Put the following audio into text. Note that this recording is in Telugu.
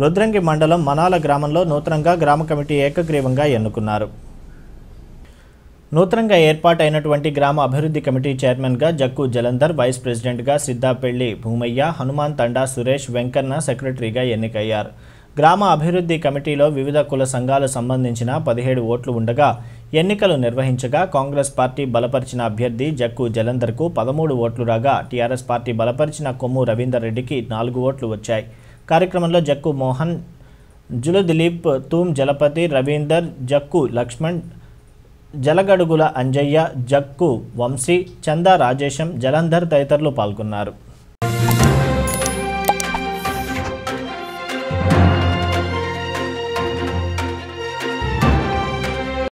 रुद्రంగి మండలం మనాల గ్రామంలో నూతనంగా గ్రామ కమిటీ ఏకగ్రీవంగా ఎన్నుకున్నారు. నూతనంగా ఏర్పాటైనటువంటి గ్రామ అభివృద్ధి కమిటీ చైర్మన్ గా జక్కు జలంధర్, వైస్ ప్రెసిడెంట్ గా సిద్దాపెల్లి భూమయ్య, హనుమాన్ తండా సురేష్, వెంకన్న సెక్రటరీగా ఎన్నికయ్యారు. గ్రామ అభివృద్ధి కమిటీలో వివిధ కుల సంఘాల సంబంధించిన 17 ఓట్లు ఉండగా ఎన్నికలు నిర్వహించగా కాంగ్రెస్ పార్టీ బలపరిచిన అభ్యర్థి జక్కు జలంధర్కు 13 ఓట్లు రాగా టీఆర్ఎస్ పార్టీ బలపరిచిన కొమ్ము రవీందర్ రెడ్డికి 4 ఓట్లు వచ్చాయి. కార్యక్రమంలో జక్కు మోహన్, జులు దిలీప్, తూం జలపతి, రవీందర్, జక్కు లక్ష్మణ్, జలగడుగుల అంజయ్య, జక్కు వంశీ, చందా రాజేశం, జలంధర్ తదితరులు పాల్గొన్నారు.